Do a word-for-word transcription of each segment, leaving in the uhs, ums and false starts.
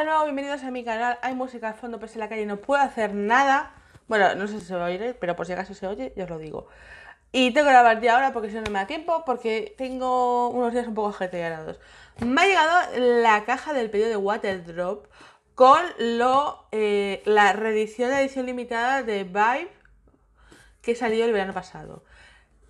Hola de nuevo, bienvenidos a mi canal. Hay música al fondo, pero en la calle no puedo hacer nada. Bueno, no sé si se va a oír, pero por si acaso se oye, ya os lo digo. Y tengo que grabar ya ahora porque si no, no me da tiempo, porque tengo unos días un poco ajetreados. Me ha llegado la caja del pedido de Waterdrop con lo, eh, la reedición, la edición limitada de Vibe que salió el verano pasado.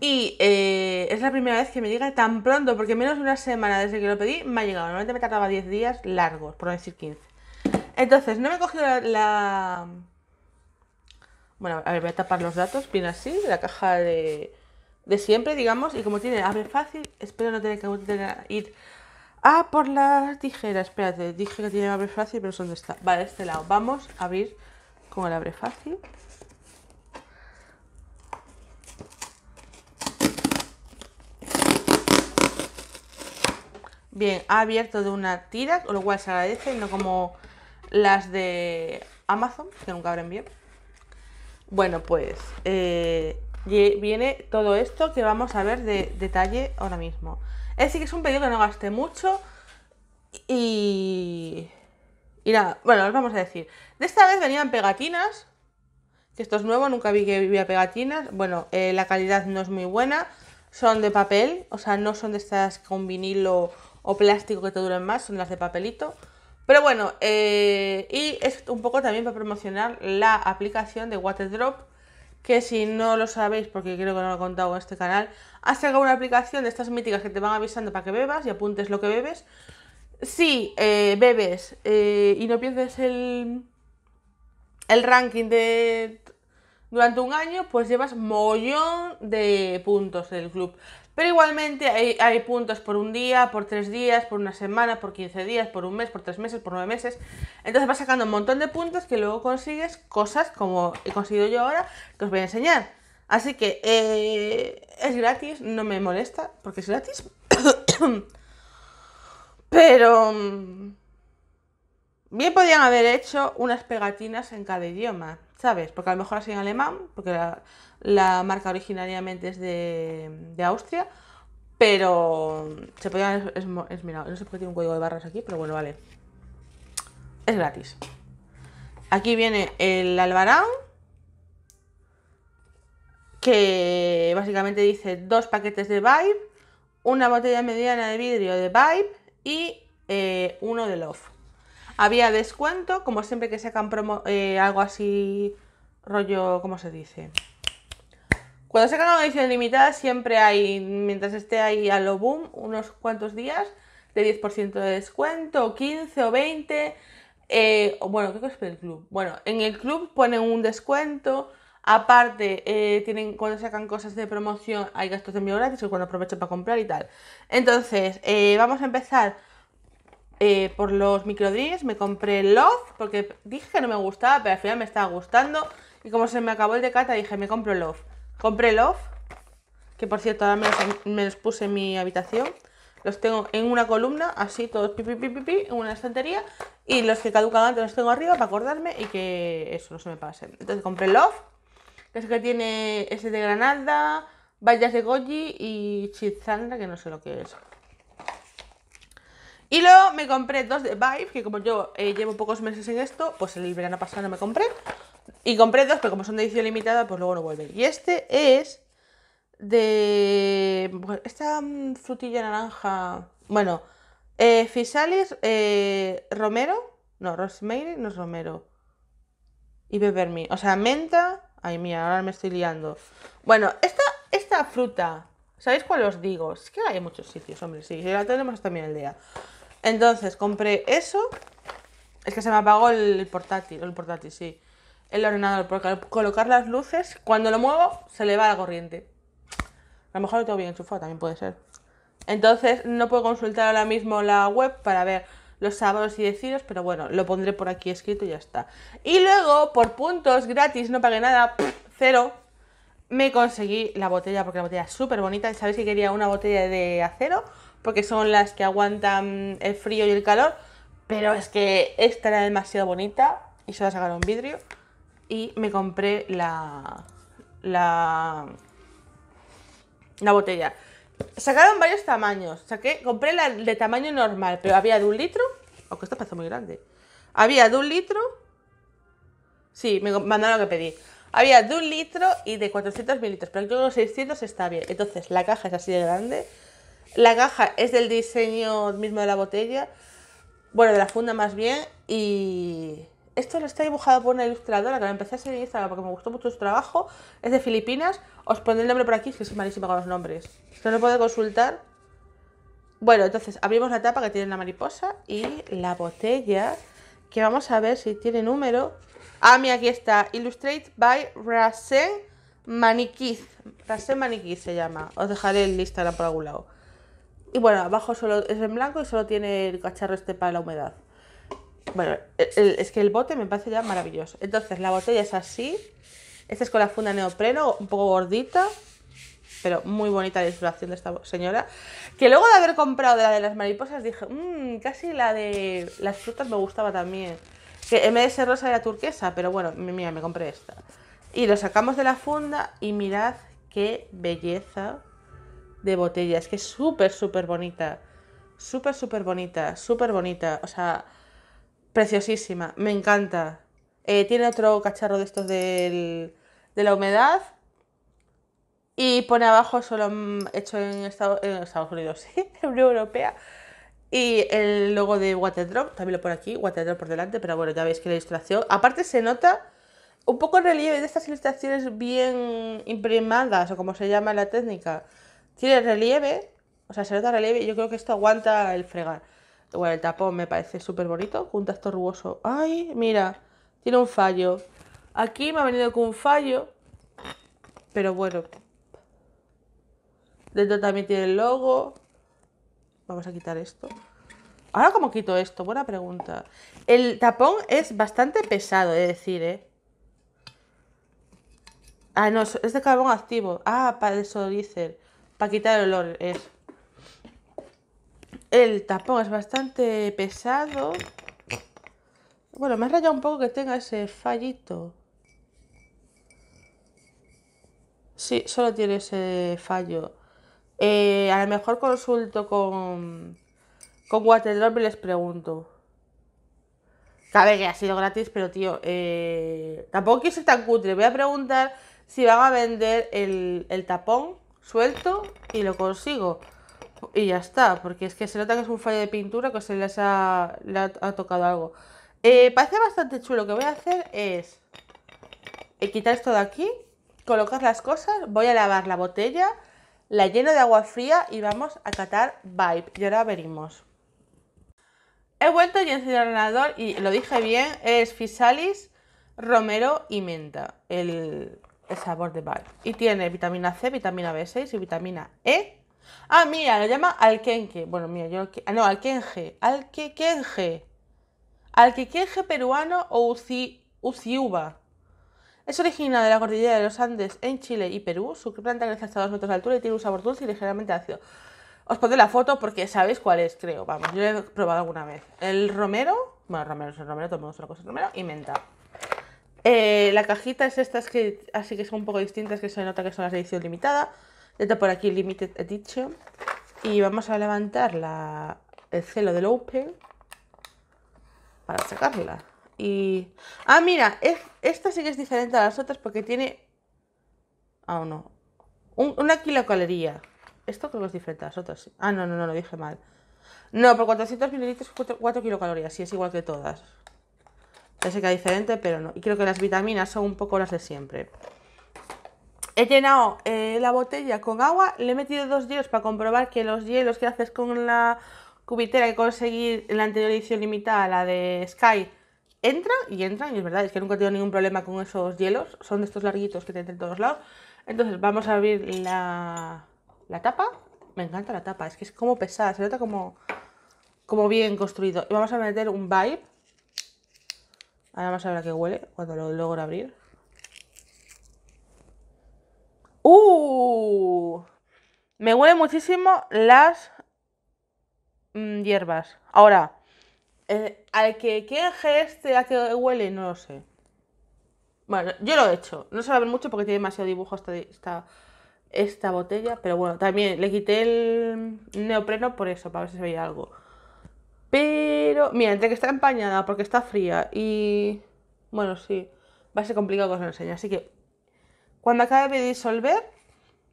Y eh, es la primera vez que me llega tan pronto, porque menos de una semana desde que lo pedí me ha llegado. Normalmente me tardaba diez días largos, por no decir quince. Entonces, no me he cogido la... la... Bueno, a ver, voy a tapar los datos, bien así, la caja de, de siempre, digamos. Y como tiene abre fácil, espero no tener que ir... Ah, por las tijeras, espérate, dije que tiene abre fácil, pero ¿dónde está? Vale, de este lado, vamos a abrir con el abre fácil. Bien, ha abierto de una tira, con lo cual se agradece, no como las de Amazon, que nunca abren bien. Bueno, pues eh, viene todo esto que vamos a ver de detalle ahora mismo. Es decir, que es un pedido que no gasté mucho y... Y nada, bueno, os vamos a decir. De esta vez venían pegatinas, que esto es nuevo, nunca vi que había pegatinas. Bueno, eh, la calidad no es muy buena, son de papel, o sea, no son de estas con vinilo... o plástico que te duran más, son las de papelito. Pero bueno, eh, y es un poco también para promocionar la aplicación de Waterdrop, que si no lo sabéis, porque creo que no lo he contado en este canal, has sacado una aplicación de estas míticas que te van avisando para que bebas y apuntes lo que bebes. Si eh, bebes eh, y no pierdes el, el ranking de durante un año, pues llevas mogollón de puntos del club. Pero igualmente hay, hay puntos por un día, por tres días, por una semana, por quince días, por un mes, por tres meses, por nueve meses. Entonces vas sacando un montón de puntos que luego consigues cosas como he conseguido yo ahora, que os voy a enseñar. Así que eh, es gratis, no me molesta, porque es gratis. Pero bien podían haber hecho unas pegatinas en cada idioma, ¿sabes? Porque a lo mejor así en alemán, porque la, la marca originariamente es de, de Austria, pero se podían es, es, es mirado. No sé por qué tiene un código de barras aquí, pero bueno, vale. Es gratis. Aquí viene el albarán, que básicamente dice dos paquetes de Vibe, una botella mediana de vidrio de Vibe y eh, uno de Love. Había descuento, como siempre que sacan promo, eh, algo así, rollo, ¿cómo se dice? Cuando sacan una edición limitada siempre hay, mientras esté ahí a lo boom, unos cuantos días de diez por ciento de descuento, o quince o veinte, eh, bueno, creo que es el club. Bueno, en el club ponen un descuento, aparte eh, tienen, cuando sacan cosas de promoción hay gastos de envío gratis, que cuando aprovecho para comprar y tal. Entonces, eh, vamos a empezar... Eh, por los microdrinks me compré Love, porque dije que no me gustaba, pero al final me estaba gustando. Y como se me acabó el de cata, dije, me compro Love. Compré Love, que por cierto ahora me los, me los puse en mi habitación. Los tengo en una columna, así todos pipi pipi pipi, en una estantería. Y los que caducan antes los tengo arriba para acordarme y que eso no se me pase. Entonces compré Love, que es que tiene ese de Granada, bayas de goji y chizandra, que no sé lo que es. Y luego me compré dos de Vibe, que como yo eh, llevo pocos meses en esto, pues el verano pasado no me compré. Y compré dos, pero como son de edición limitada, pues luego no vuelven. Y este es de... esta frutilla naranja... Bueno, eh, Fisalis, eh, Romero... No, Rosemary, no es Romero. Y Peppermint, o sea, menta... Ay, mía, ahora me estoy liando. Bueno, esta, esta fruta, ¿sabéis cuál os digo? Es que hay muchos sitios, hombre, sí, la tenemos hasta mi aldea. Entonces, compré eso. Es que se me apagó el portátil, el portátil, sí. El ordenador, porque al colocar las luces, cuando lo muevo, se le va la corriente. A lo mejor lo tengo bien enchufado, también puede ser. Entonces, no puedo consultar ahora mismo la web para ver los sabores y deciros, pero bueno, lo pondré por aquí escrito y ya está. Y luego, por puntos gratis, no pagué nada, pff, cero. Me conseguí la botella, porque la botella es súper bonita. Y sabéis que quería una botella de acero, porque son las que aguantan el frío y el calor, pero es que esta era demasiado bonita y se la sacaron vidrio. Y me compré la, la, la botella. Sacaron varios tamaños. Saqué, compré la de tamaño normal, pero había de un litro, aunque esta parece muy grande. Había de un litro. Sí, me mandaron lo que pedí. Había de un litro y de cuatrocientos mililitros, pero creo que los seiscientos está bien. Entonces la caja es así de grande. La caja es del diseño mismo de la botella. Bueno, de la funda más bien. Y esto lo está dibujado por una ilustradora que la empecé a seguir en Instagram porque me gustó mucho su trabajo. Es de Filipinas. Os pondré el nombre por aquí, que soy malísima con los nombres. Se lo puede consultar. Bueno, entonces abrimos la tapa que tiene la mariposa y la botella, que vamos a ver si tiene número. Ah, mira, aquí está. Illustrated by Rasen Maniquiz. Rasen Maniquiz se llama. Os dejaré el Instagram por algún lado. Y bueno, abajo solo es en blanco y solo tiene el cacharro este para la humedad. Bueno, el, el, es que el bote me parece ya maravilloso. Entonces la botella es así. Esta es con la funda neopreno, un poco gordita, pero muy bonita la ilustración de esta señora. Que luego de haber comprado de la de las mariposas dije, mmm, casi la de las frutas me gustaba también. Que en vez de ser rosa era turquesa, pero bueno, mira, me compré esta. Y lo sacamos de la funda y mirad qué belleza de botella. Es que es súper, súper bonita. Súper, súper bonita, súper bonita. O sea, preciosísima. Me encanta. Eh, tiene otro cacharro de estos del, de la humedad. Y pone abajo, solo hecho en Estados, en Estados Unidos, sí, en Unión Europea. Y el logo de Waterdrop, también lo pone aquí, Waterdrop por delante, pero bueno, ya veis que la ilustración... Aparte se nota un poco el relieve de estas ilustraciones bien imprimadas, o como se llama la técnica. Tiene relieve, o sea, se nota relieve y yo creo que esto aguanta el fregar. Bueno, el tapón me parece súper bonito, con un tacto rugoso. ¡Ay, mira! Tiene un fallo. Aquí me ha venido con un fallo, pero bueno... Dentro también tiene el logo. Vamos a quitar esto. Ahora, ¿cómo quito esto? Buena pregunta. El tapón es bastante pesado, es decir, ¿eh? Ah, no, es de carbón activo. Ah, para desodorizar, para quitar el olor es. El tapón es bastante pesado. Bueno, me ha rayado un poco que tenga ese fallito. Sí, solo tiene ese fallo. Eh, a lo mejor consulto con, con Waterdrop y les pregunto. Cabe que ha sido gratis, pero tío, eh, tampoco quiero ser tan cutre. Voy a preguntar si van a vender el, el tapón suelto y lo consigo. Y ya está, porque es que se nota que es un fallo de pintura que se les ha, le ha, ha tocado algo. Eh, parece bastante chulo. Lo que voy a hacer es eh, quitar esto de aquí, colocar las cosas, voy a lavar la botella. La lleno de agua fría y vamos a catar Vibe. Y ahora venimos. He vuelto y he encendido el ordenador y lo dije bien, es Fisalis, romero y menta, el, el sabor de Vibe. Y tiene vitamina C, vitamina B seis y vitamina E. Ah, mira, lo llama Alquenje. Bueno, mira, yo... No, Alquenje. Alquenje. Alquenje peruano o uci, uciuba. Es originaria de la cordillera de los Andes en Chile y Perú. Su planta crece hasta dos metros de altura y tiene un sabor dulce y ligeramente ácido. Os pondré la foto porque sabéis cuál es, creo. Vamos, yo lo he probado alguna vez. El romero, bueno, el romero es el romero, tomemos otra cosa, el romero y menta. Eh, la cajita es estas que así que son un poco distintas, que se nota que son las de edición limitada. Dentro por aquí Limited Edition. Y vamos a levantar la, el celo del Open para sacarla. Y... Ah, mira, es, esta sí que es diferente a las otras porque tiene... Ah, oh, no. Un, una kilocaloría. Esto creo que es diferente a las otras. Ah, no, no, no, lo dije mal. No, por cuatrocientos mililitros, cuatro kilocalorías. Sí, es igual que todas. Ya sé que es diferente, pero no. Y creo que las vitaminas son un poco las de siempre. He llenado eh, la botella con agua. Le he metido dos hielos para comprobar que los hielos que haces con la cubitera que conseguí en la anterior edición limitada, la de Sky... Entran y entran, y es verdad, es que nunca he tenido ningún problema con esos hielos. Son de estos larguitos que tienen en todos lados. Entonces vamos a abrir la, la tapa. Me encanta la tapa, es que es como pesada, se nota como, como bien construido. Y vamos a meter un Vibe. Ahora vamos a ver a qué huele cuando lo logro abrir. ¡Uh! Me huelen muchísimo las mm, hierbas. Ahora... Eh, al que queje este, a que huele, no lo sé. Bueno, yo lo he hecho. No se va a ver mucho porque tiene demasiado dibujo esta, esta, esta botella. Pero bueno, también le quité el neopreno por eso, para ver si se veía algo. Pero, mira, entre que está empañada porque está fría y... Bueno, sí, va a ser complicado que os lo enseñe. Así que, cuando acabe de disolver,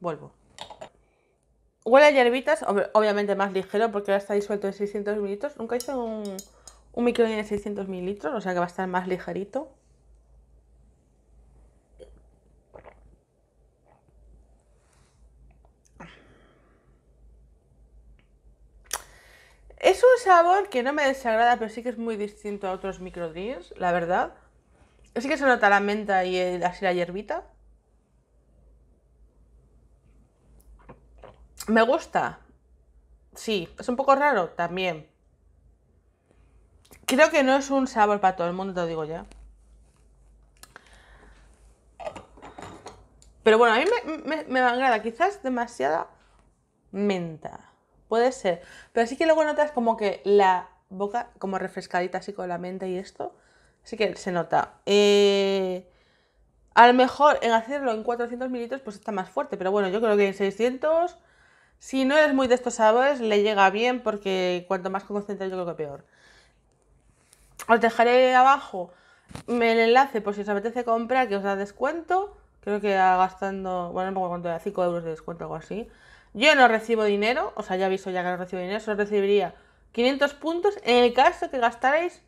vuelvo. Huele a hierbitas, obviamente más ligero porque ahora está disuelto en seiscientos mililitros. Nunca hice un, un microondas de seiscientos mililitros, o sea que va a estar más ligerito. Es un sabor que no me desagrada, pero sí que es muy distinto a otros microdrinks, la verdad. Sí que se nota la menta y el, así la hierbita. Me gusta. Sí, es un poco raro también. Creo que no es un sabor para todo el mundo, te lo digo ya. Pero bueno, a mí me, me, me agrada, quizás demasiada menta. Puede ser, pero sí que luego notas como que la boca como refrescadita así con la menta y esto, así que se nota. Eh, a lo mejor en hacerlo en cuatrocientos mililitros pues está más fuerte, pero bueno, yo creo que en seiscientos, si no eres muy de estos sabores, le llega bien porque cuanto más concentrado yo creo que peor. Os dejaré abajo el enlace por si os apetece comprar, que os da descuento, creo que gastando, bueno, no me acuerdo cuánto era, cinco euros de descuento o algo así. Yo no recibo dinero, o sea, ya aviso ya que no recibo dinero, solo recibiría quinientos puntos en el caso que gastarais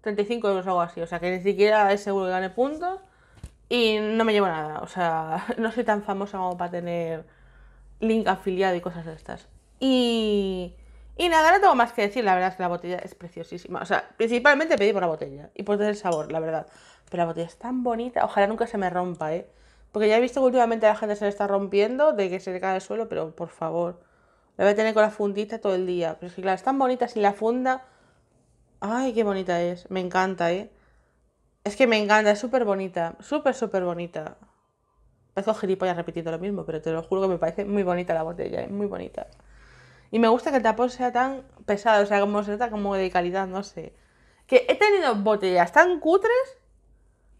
treinta y cinco euros o algo así. O sea, que ni siquiera es seguro que gane puntos y no me llevo nada. O sea, no soy tan famosa como para tener link afiliado y cosas de estas. Y, y nada, no tengo más que decir, la verdad es que la botella es preciosísima. O sea, principalmente pedí por la botella y por el sabor, la verdad. Pero la botella es tan bonita, ojalá nunca se me rompa, ¿eh? Porque ya he visto que últimamente a la gente se le está rompiendo de que se le cae al suelo, pero por favor, la voy a tener con la fundita todo el día. Pero es que claro, es tan bonita sin la funda. Ay, qué bonita es, me encanta, eh. Es que me encanta, es súper bonita, súper, súper bonita. Parezco gilipollas repitiendo lo mismo, pero te lo juro que me parece muy bonita la botella, eh, muy bonita. Y me gusta que el tapón sea tan pesado, o sea, como se trata como de calidad, no sé. Que he tenido botellas tan cutres.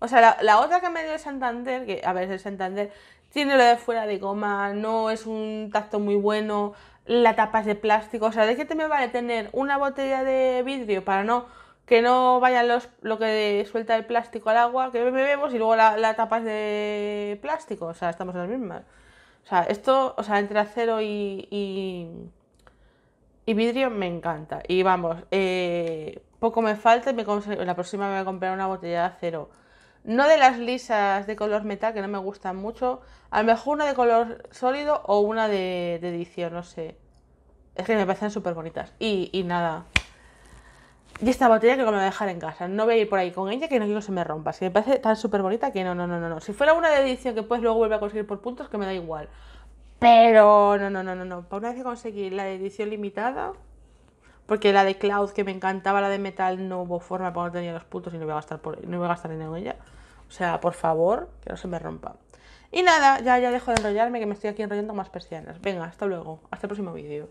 O sea, la, la otra que me dio el Santander, que a ver, es el Santander, tiene lo de fuera de goma, no es un tacto muy bueno, la tapa es de plástico, o sea, ¿de qué te me vale tener una botella de vidrio para no que no vayan los, lo que suelta el plástico al agua que bebemos y luego la, la tapa es de plástico? O sea, estamos en las mismas. O sea, esto, o sea, entre acero y, y, y vidrio me encanta. Y vamos, eh, poco me falta y me la próxima me voy a comprar una botella de acero. No de las lisas de color metal, que no me gustan mucho. A lo mejor una de color sólido o una de, de edición, no sé. Es que me parecen súper bonitas. Y, y nada. Y esta botella creo que me voy a dejar en casa. No voy a ir por ahí con ella, que no quiero que se me rompa. Si me parece tan súper bonita que no, no, no, no, no. Si fuera una de edición que pues luego vuelve a conseguir por puntos, que me da igual. Pero no, no, no, no, no. Para una vez que conseguí la de edición limitada... Porque la de Cloud, que me encantaba, la de metal, no hubo forma porque no tenía los puntos y no iba a gastar, por, no iba a gastar dinero en ella. O sea, por favor, que no se me rompa. Y nada, ya, ya dejo de enrollarme, que me estoy aquí enrollando más persianas. Venga, hasta luego. Hasta el próximo vídeo.